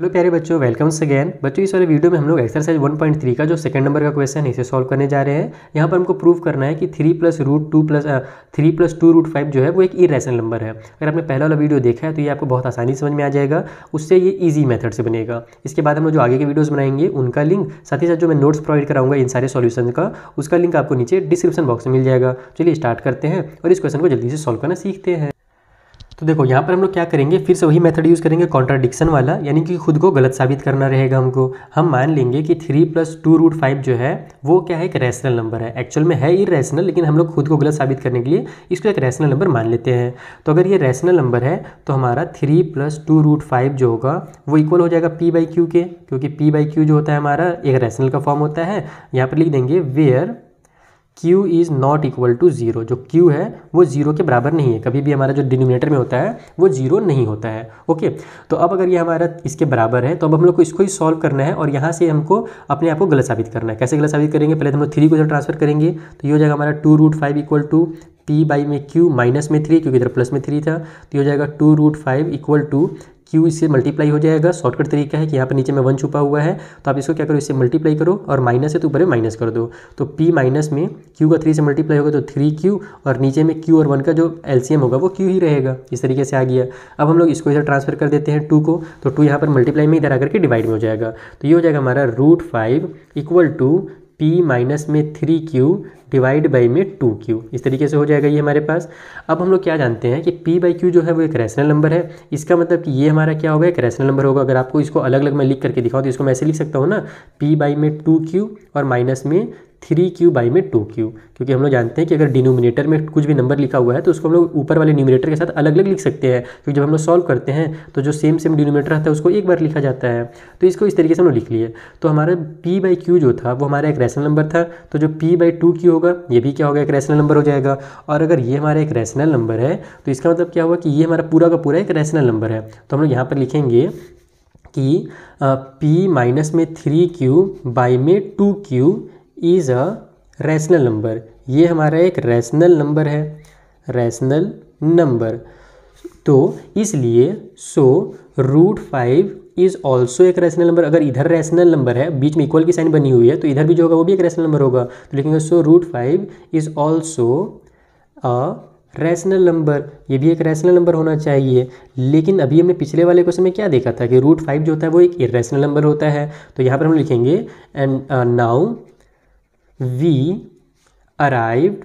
Hello प्यारे बच्चों, welcomes again. बच्चों, इस वाले वीडियो में हम लोग एक्सरसाइज 1.3 का जो सेकंड नंबर का क्वेश्चन है इसे सॉल्व करने जा रहे हैं। यहाँ पर हमको प्रूव करना है कि 3 + √2 + 3 + 2√5 जो है वो एक इरेशनल नंबर है। अगर आपने पहला वाला वीडियो देखा है तो ये आपको बहुत आसानी समझ में आ जाएगा, उससे ये ईजी मेथड से बनेगा। इसके बाद हम लोग जो आगे के वीडियोज़ बनाएंगे उनका लिंक, साथ ही साथ जो मैं नोट्स प्रोवाइड कराऊंगा इन सारे सॉल्यूशन का, उसका लिंक आपको नीचे डिस्क्रिप्शन बॉक्स में मिल जाएगा। चलिए स्टार्ट करते हैं और इस क्वेश्चन को जल्दी से सॉल्व करना सीखते हैं। तो देखो, यहाँ पर हम लोग क्या करेंगे, फिर से वही मेथड यूज़ करेंगे कॉन्ट्राडिक्शन वाला, यानी कि खुद को गलत साबित करना रहेगा हमको। हम मान लेंगे कि 3 + 2√5 जो है वो क्या है, एक रैशनल नंबर है। एक्चुअल में है इरेशनल, लेकिन हम लोग खुद को गलत साबित करने के लिए इसको एक रैशनल नंबर मान लेते हैं। तो अगर ये रैशनल नंबर है तो हमारा 3 + 2√5 जो होगा वो इक्वल हो जाएगा p/q के, क्योंकि p/q जो होता है हमारा एक रैशनल का फॉर्म होता है। यहाँ पर लिख देंगे where q is not equal to zero. जो q है वो ज़ीरो के बराबर नहीं है, कभी भी हमारा जो डिनोमिनेटर में होता है वो ज़ीरो नहीं होता है। ओके, तो अब अगर ये हमारा इसके बराबर है तो अब हम लोग को इसको ही सॉल्व करना है और यहाँ से हमको अपने आप को गलत साबित करना है। कैसे गलत साबित करेंगे, पहले तो हम लोग 3 को जब ट्रांसफर करेंगे तो ये हो जाएगा हमारा 2√5 इक्वल टू p/q माइनस में 3, क्योंकि इधर प्लस में 3 था, तो ये हो जाएगा 2√5 इक्वल टू q, इससे मल्टीप्लाई हो जाएगा। शॉर्टकट तरीका है कि यहाँ पर नीचे में 1 छुपा हुआ है तो आप इसको क्या करो, इससे मल्टीप्लाई करो और माइनस है तो ऊपर में माइनस कर दो। तो p माइनस में q का 3 से मल्टीप्लाई होगा तो 3q, और नीचे में q और 1 का जो LCM होगा वो q ही रहेगा। इस तरीके से आ गया। अब हम लोग इसको इधर ट्रांसफर कर देते हैं 2 को, तो 2 यहाँ पर मल्टीप्लाई में इधर आकर के डिवाइड में हो जाएगा। तो ये हो जाएगा हमारा √5 इक्वल टू p माइनस में 3q डिवाइड बाई में 2q। इस तरीके से हो जाएगा ये हमारे पास। अब हम लोग क्या जानते हैं कि p/q जो है वो एक रैशनल नंबर है, इसका मतलब कि ये हमारा क्या होगा, एक रैशनल नंबर होगा। अगर आपको इसको अलग अलग मैं लिख करके दिखाऊँ तो इसको मैं ऐसे लिख सकता हूँ ना, p/2q और माइनस में 3q/2q, क्योंकि हम लोग जानते हैं कि अगर डिनोमिनेटर में कुछ भी नंबर लिखा हुआ है तो उसको हम लोग ऊपर वाले न्यूमिनेटर के साथ अलग अलग लिख सकते हैं, क्योंकि जब हम लोग सॉल्व करते हैं तो जो सेम डिनोमिनेटर आता है उसको एक बार लिखा जाता है। तो इसको इस तरीके से हम लोग लिख लिए। तो हमारा p/q जो था वो हमारा एक रैशनल नंबर था, तो जो p/2q होगा ये भी क्या होगा, एक रैशनल नंबर हो जाएगा। और अगर ये हमारा एक रैशनल नंबर है तो इसका मतलब क्या हुआ कि ये हमारा पूरा का पूरा एक रैशनल नंबर है। तो हम लोग यहाँ पर लिखेंगे कि p माइनस में 3q बाई में 2q is a rational number. ये हमारा एक रैशनल नंबर है, रैशनल नंबर। तो इसलिए √5 इज़ ऑल्सो एक रैशनल नंबर। अगर इधर रैशनल नंबर है, बीच में इक्वल की साइन बनी हुई है, तो इधर भी जो होगा वो भी एक रैशनल नंबर होगा। तो लिखेंगे √5 is also a rational number. ये भी एक रैशनल नंबर होना चाहिए, लेकिन अभी हमने पिछले वाले क्वेश्चन में क्या देखा था कि √5 जो होता है वो एक इरेशनल नंबर होता है। तो यहाँ पर हम लिखेंगे and now we arrived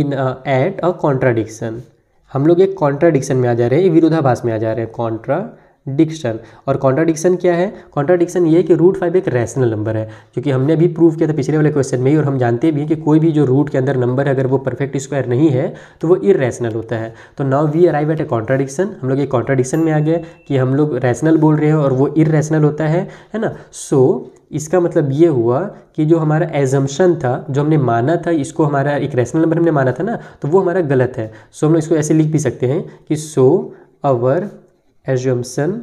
in at a contradiction। हम लोग एक कॉन्ट्राडिक्शन में आ जा रहे हैं, विरोधाभास में आ जा रहे हैं, कॉन्ट्राडिक्शन। और कॉन्ट्राडिक्शन क्या है, कॉन्ट्राडिक्शन ये है कि √5 एक रैशनल नंबर है, क्योंकि हमने अभी प्रूव किया था पिछले वाले क्वेश्चन में ही। और हम जानते भी हैं कि कोई भी जो रूट के अंदर नंबर है अगर वो परफेक्ट स्क्वायर नहीं है तो वो इरेशनल होता है। तो now we arrive at a contradiction, हम लोग एक कॉन्ट्राडिक्शन में आ गए कि हम लोग रैशनल बोल रहे हैं और वो इरेशनल होता है ना। सो इसका मतलब ये हुआ कि जो हमारा एजम्पशन था, जो हमने माना था इसको हमारा एक रैशनल नंबर हमने माना था ना, तो वो हमारा गलत है। सो हम लोग इसको ऐसे लिख भी सकते हैं कि आवर एजम्पशन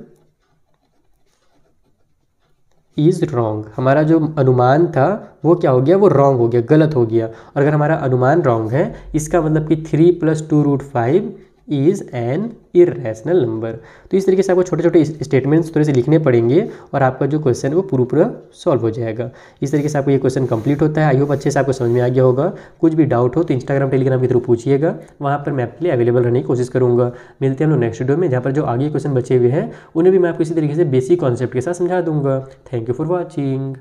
इज़ रॉन्ग। हमारा जो अनुमान था वो क्या हो गया, वो रॉन्ग हो गया, गलत हो गया। और अगर हमारा अनुमान रॉन्ग है इसका मतलब कि 3 + 2√5 इज़ एन इरेशनल नंबर। तो इस तरीके से आपको छोटे छोटे स्टेटमेंट्स थोड़े से लिखने पड़ेंगे और आपका जो क्वेश्चन है वो पूरा सॉल्व हो जाएगा। इस तरीके से आपको ये क्वेश्चन कंप्लीट होता है। आई होप अच्छे से आपको समझ में आ गया होगा। कुछ भी डाउट हो तो इंस्टाग्राम, टेलीग्राम के थ्रू पूछिएगा, वहाँ पर मैं आपके लिए अवेलेबल रहने की कोशिश करूँगा। मिलते हैं हम लोग नेक्स्ट वीडियो में, जहाँ पर जो आगे क्वेश्चन बचे हुए हैं उन्हें भी मैं आपको इसी तरीके से बेसिक कॉन्सेप्ट के साथ समझा दूँगा। Thank you for watching.